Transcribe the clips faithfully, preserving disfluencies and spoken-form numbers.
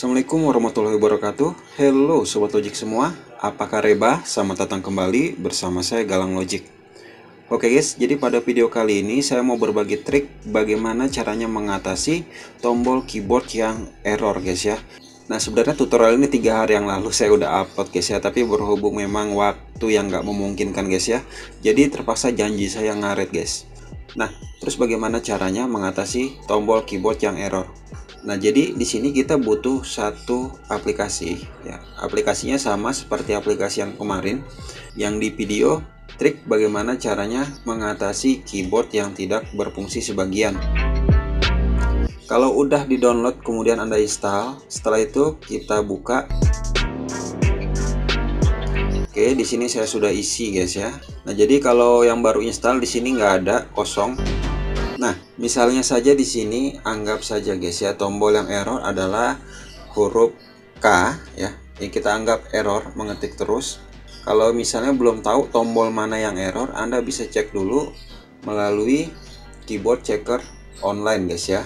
Assalamualaikum warahmatullahi wabarakatuh. Hello Sobat Logic semua, apa kabar? Selamat datang kembali bersama saya Ghalank Logic. Oke guys, jadi pada video kali ini saya mau berbagi trik bagaimana caranya mengatasi tombol keyboard yang error guys ya. Nah sebenarnya tutorial ini tiga hari yang lalu saya udah upload guys ya, tapi berhubung memang waktu yang nggak memungkinkan guys ya, jadi terpaksa janji saya ngaret guys. Nah terus bagaimana caranya mengatasi tombol keyboard yang error? Nah jadi di sini kita butuh satu aplikasi ya, aplikasinya sama seperti aplikasi yang kemarin yang di video trik bagaimana caranya mengatasi keyboard yang tidak berfungsi sebagian. Kalau udah di download kemudian Anda install, setelah itu kita buka. Oke, di sini saya sudah isi guys ya. Nah jadi kalau yang baru install di sini nggak ada, kosong. Nah misalnya saja di sini anggap saja guys ya tombol yang error adalah huruf K ya, yang kita anggap error mengetik terus. Kalau misalnya belum tahu tombol mana yang error, Anda bisa cek dulu melalui keyboard checker online guys ya.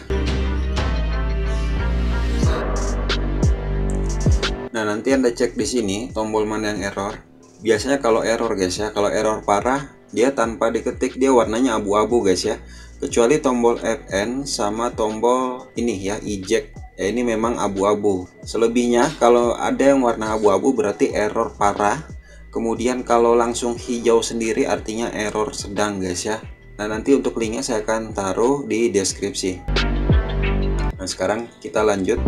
Nah nanti Anda cek di sini tombol mana yang error. Biasanya kalau error guys ya, kalau error parah dia tanpa diketik dia warnanya abu-abu guys ya, kecuali tombol F N sama tombol ini ya, eject ya, ini memang abu-abu. Selebihnya kalau ada yang warna abu-abu berarti error parah. Kemudian kalau langsung hijau sendiri artinya error sedang guys ya. Nah nanti untuk linknya saya akan taruh di deskripsi. Nah sekarang kita lanjut.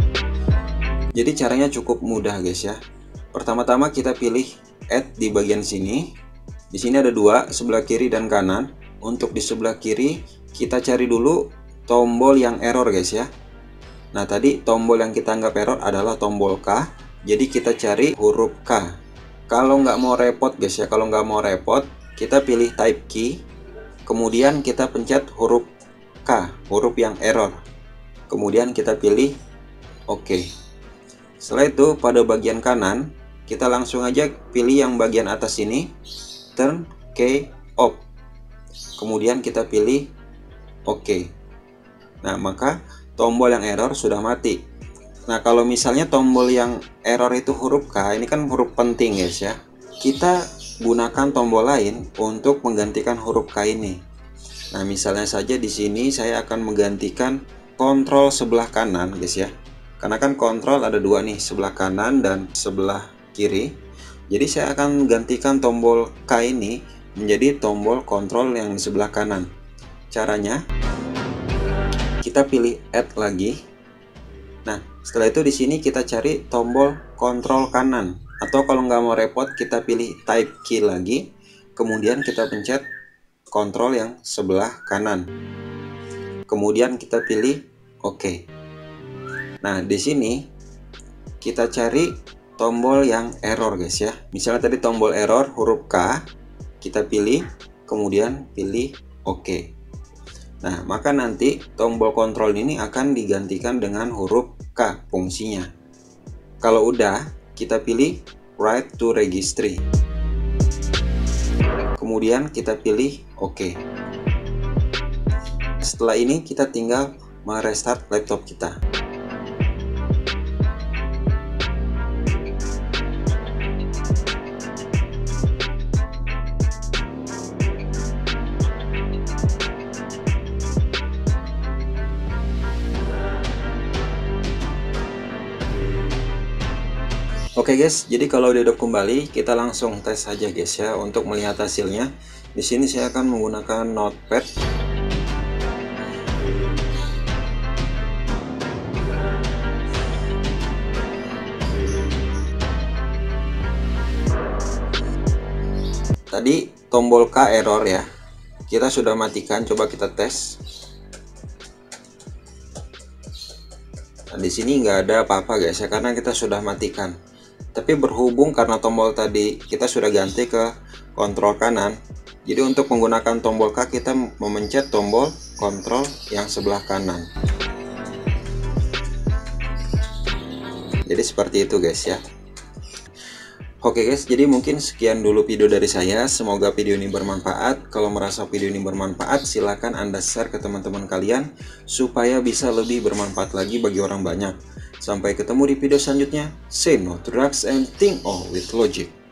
Jadi caranya cukup mudah guys ya. Pertama-tama kita pilih add di bagian sini. Di sini ada dua, sebelah kiri dan kanan. Untuk di sebelah kiri kita cari dulu tombol yang error guys ya. Nah tadi tombol yang kita anggap error adalah tombol K. Jadi kita cari huruf K. Kalau nggak mau repot guys ya, kalau nggak mau repot kita pilih type key. Kemudian kita pencet huruf K, huruf yang error. Kemudian kita pilih oke. Setelah itu pada bagian kanan kita langsung aja pilih yang bagian atas ini, turn key off. Kemudian kita pilih oke. Nah maka tombol yang error sudah mati. Nah kalau misalnya tombol yang error itu huruf K, ini kan huruf penting guys ya, kita gunakan tombol lain untuk menggantikan huruf K ini. Nah misalnya saja di sini saya akan menggantikan kontrol sebelah kanan guys ya. Karena kan kontrol ada dua nih, sebelah kanan dan sebelah kiri. Jadi saya akan gantikan tombol K ini menjadi tombol kontrol yang di sebelah kanan. Caranya kita pilih add lagi. Nah setelah itu di sini kita cari tombol kontrol kanan. Atau kalau nggak mau repot kita pilih type key lagi. Kemudian kita pencet kontrol yang sebelah kanan. Kemudian kita pilih oke. Nah di sini kita cari tombol yang error guys ya. Misalnya tadi tombol error huruf K, kita pilih, kemudian pilih oke. Nah maka nanti tombol kontrol ini akan digantikan dengan huruf K fungsinya. Kalau udah kita pilih write to registry. Kemudian kita pilih oke. Setelah ini kita tinggal merestart laptop kita. Oke okay guys, jadi kalau udah hidup kembali, kita langsung tes aja guys ya untuk melihat hasilnya. Di sini saya akan menggunakan notepad. Tadi tombol K error ya. Kita sudah matikan, coba kita tes. Nah, di sini nggak ada apa-apa guys ya, karena kita sudah matikan. Tapi berhubung karena tombol tadi kita sudah ganti ke kontrol kanan, jadi untuk menggunakan tombol K kita memencet tombol kontrol yang sebelah kanan. Jadi seperti itu guys ya. Oke guys, jadi mungkin sekian dulu video dari saya. Semoga video ini bermanfaat. Kalau merasa video ini bermanfaat, silahkan Anda share ke teman-teman kalian supaya bisa lebih bermanfaat lagi bagi orang banyak. Sampai ketemu di video selanjutnya. Say no to drugs and think on with logic.